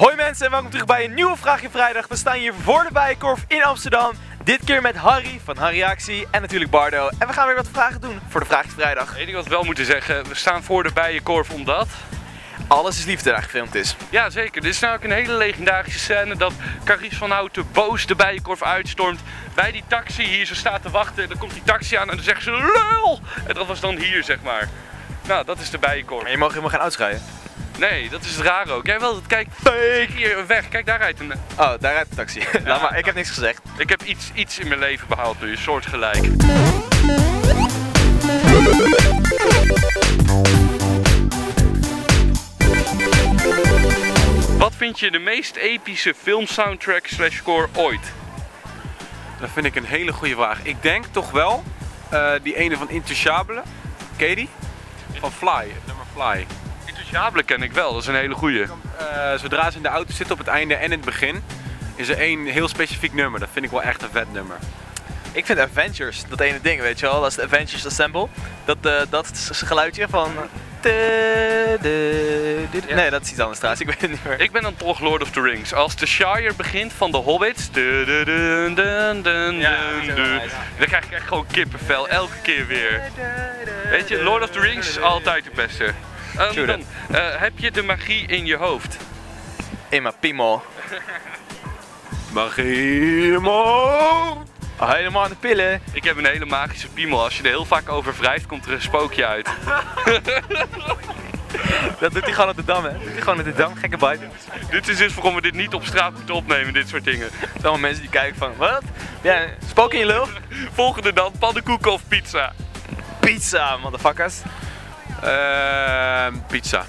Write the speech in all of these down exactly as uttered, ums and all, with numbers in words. Hoi mensen en welkom terug bij een nieuwe Vraagje Vrijdag. We staan hier voor de Bijenkorf in Amsterdam. Dit keer met Harry van Harryactie en natuurlijk Bardo. En we gaan weer wat vragen doen voor de Vraagje Vrijdag. Weet ik wat we wel moeten zeggen? We staan voor de Bijenkorf omdat... alles is liefde daar gefilmd is. Ja, zeker. Dit is nou ook een hele legendarische scène dat Carice van Houten boos de Bijenkorf uitstormt. Bij die taxi hier, ze staat te wachten en dan komt die taxi aan en dan zegt ze lul! En dat was dan hier, zeg maar. Nou, dat is de Bijenkorf. Maar je mag helemaal geen uitschrijven. Nee, dat is het raar ook. Jij wel dat kijkt hier weg. Kijk, daar rijdt een... oh, daar rijdt de taxi. Ja. Laat maar, ik heb niks gezegd. Ik heb iets, iets in mijn leven behaald, dus soortgelijk. Wat vind je de meest epische filmsoundtrack slash score ooit? Dat vind ik een hele goede vraag. Ik denk toch wel uh, die ene van Intouchables. Ken je die? Van Fly, het nummer Fly. Intouchables ken ik wel, dat is een hele goeie. Uh, zodra ze in de auto zitten op het einde en in het begin, is er één heel specifiek nummer. Dat vind ik wel echt een vet nummer. Ik vind Avengers, dat ene ding, weet je wel, dat is de Avengers Assemble. Dat, uh, dat is geluidje van... De, de, de, ja. Nee, dat is iets anders trouwens, ik weet het niet meer. Ik ben dan toch Lord of the Rings. Als The Shire begint van de Hobbits, de, de, de, de, de, ja, de, de, dan krijg ik echt gewoon kippenvel, elke keer weer. Weet je, Lord of the Rings is altijd de beste. Um, dan, uh, heb je de magie in je hoofd? In mijn piemel. Magie man. Helemaal aan de pillen. Ik heb een hele magische piemel. Als je er heel vaak over wrijft, komt er een spookje uit. Dat doet hij gewoon op de dam, hè? Dat doet hij gewoon op de dam, gekke bite. Dit is dus waarom we dit niet op straat moeten opnemen, dit soort dingen. Het zijn allemaal mensen die kijken van, wat? Ja, spook in je lul? Volgende dan, pannenkoeken of pizza? Pizza, motherfuckers. Uh, pizza.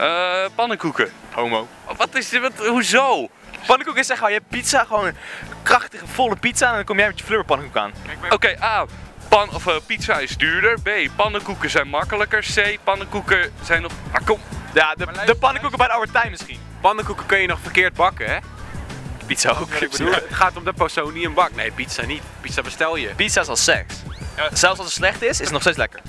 Uh, pannenkoeken. Homo. Wat is dit? Wat, hoezo? Pannenkoek is echt, je hebt pizza, gewoon een krachtige, volle pizza en dan kom jij met je flubberpannenkoek aan. Oké, okay, A, pan, of, uh, pizza is duurder. B, pannenkoeken zijn makkelijker. C, pannenkoeken zijn nog... ah, kom. Ja, de, de pannenkoeken bij de Oude Tij misschien. Pannenkoeken kun je nog verkeerd bakken, hè? Pizza ook. Ik bedoel, het gaat om de persoon die een bak. Nee, pizza niet. Pizza bestel je. Pizza is als seks. Ja. Zelfs als het slecht is, is het nog steeds lekker.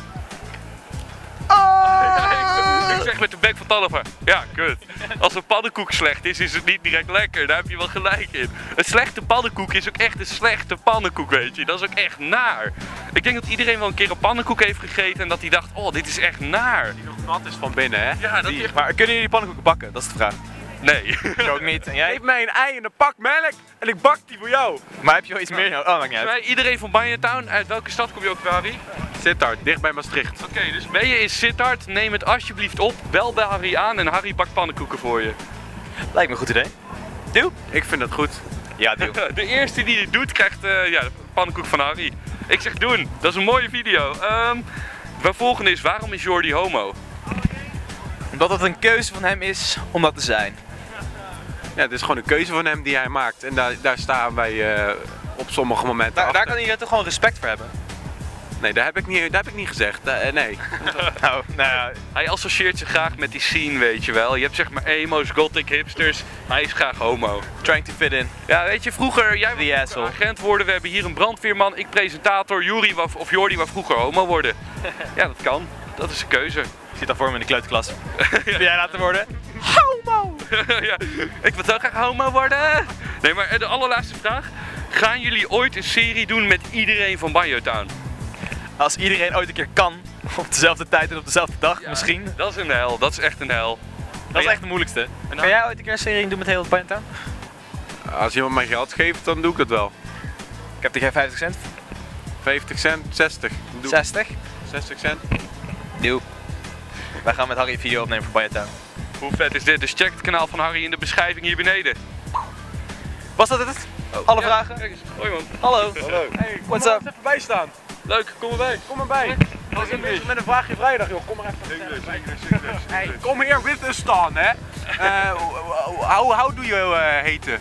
Ik zeg met de bek van Talliver, ja kut. Als een pannenkoek slecht is, is het niet direct lekker, daar heb je wel gelijk in. Een slechte pannenkoek is ook echt een slechte pannenkoek, weet je. Dat is ook echt naar. Ik denk dat iedereen wel een keer een pannenkoek heeft gegeten en dat hij dacht, oh dit is echt naar. Die nog nat is van binnen, hè. Ja, dat die... echt... maar kunnen jullie die pannenkoeken bakken? Dat is de vraag. Nee. Ik ook niet. En jij? Geef mij een ei en een pak melk en ik bak die voor jou. Maar heb je wel iets meer nodig? Oh, maakt niet uit. Wij, iedereen van BanjoTown, uit welke stad kom je ook, Harry? Sittard, dicht bij Maastricht. Oké, okay, dus ben je in Sittard, neem het alsjeblieft op, bel bij Harry aan en Harry bakt pannenkoeken voor je. Lijkt me een goed idee. Doe? Ik vind dat goed. Ja, doe. De eerste die dit doet krijgt uh, ja, de pannenkoek van Harry. Ik zeg doen, dat is een mooie video. Um, de volgende is, waarom is Jordi homo? Omdat het een keuze van hem is om dat te zijn. Ja, het is gewoon een keuze van hem die hij maakt en daar, daar staan wij uh, op sommige momenten daar, achter. Daar kan iedereen toch gewoon respect voor hebben? Nee, daar heb ik niet, daar heb ik niet gezegd. Da, uh, nee. nou, nou ja. Hij associeert zich graag met die scene, weet je wel. Je hebt zeg maar emo's, gothic, hipsters. Hij is graag homo. Trying to fit in. Ja, weet je, vroeger, jij wilde agent worden. We hebben hier een brandweerman, ik presentator. Jordi was, of Jordi was vroeger homo worden. Ja, dat kan. Dat is een keuze. Ik zit daar voor me in de kleuterklas. Wil jij laten worden? Homo! Ja, ik wil zo graag homo worden. Nee, maar de allerlaatste vraag. Gaan jullie ooit een serie doen met iedereen van BanjoTown? Als iedereen ooit een keer kan, op dezelfde tijd en op dezelfde dag, ja, misschien. Dat is een hel, dat is echt een hel. Dat is ja. echt de moeilijkste. En kan jij ooit een keer een serie doen met heel BanjoTown? Als iemand mij geld geeft, dan doe ik het wel. Ik heb tegen vijftig cent. vijftig cent, zestig. Doe. zestig? zestig cent. Doe. Wij gaan met Harry een video opnemen voor BanjoTown. Hoe vet is dit? Dus check het kanaal van Harry in de beschrijving hier beneden. Was dat het? Oh. Alle ja, vragen? Kijk eens. Hoi man. Hallo. Hallo. Hey, what's up? Even bijstaan. Leuk, kom erbij. Kom erbij. Wat is het met een Vraagje Vrijdag, joh. Kom maar even. English, English, English. Hey, kom hier with us dan, hè. Uh, how, how do you uh, heten?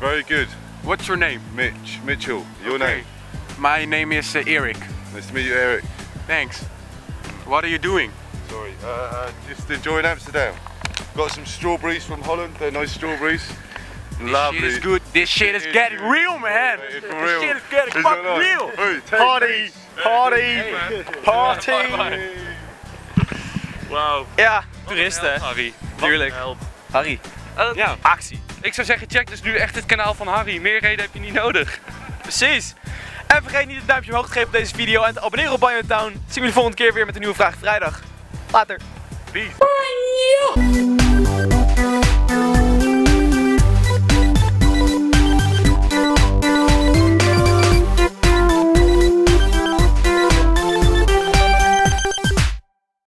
Very good. What's your name? Mitch. Mitchell. Your okay. name? My name is uh, Eric. Nice to meet you, Eric. Thanks. What are you doing? Sorry, uh, just enjoying Amsterdam. Got some strawberries from Holland, they're nice strawberries. This Lovely. Shit is good. This shit is getting real, man. This shit is getting fucking real. Hey, party, party, party. Hey. Wow. Ja, toeristen. Harry. Tuurlijk. Harry. uh, ja, actie. Ik zou zeggen, check dus nu echt het kanaal van Harry. Meer reden heb je niet nodig. Precies. En vergeet niet een duimpje omhoog te geven op deze video en te abonneren op BanjoTown. Zien we de volgende keer weer met een nieuwe Vraag Vrijdag. Later. Peace. Banjo.